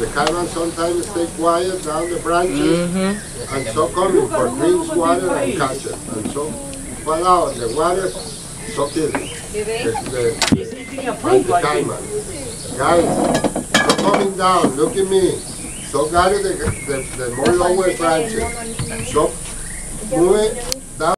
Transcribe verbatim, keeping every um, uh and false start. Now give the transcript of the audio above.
The caravan sometimes stay quiet down the branches, mm-hmm. and so coming for drinks, water, and catches. And so, fall out the water, so kill it. The caiman. Guys, so coming down, look at me. So gather the, the, the more lower branches. So move it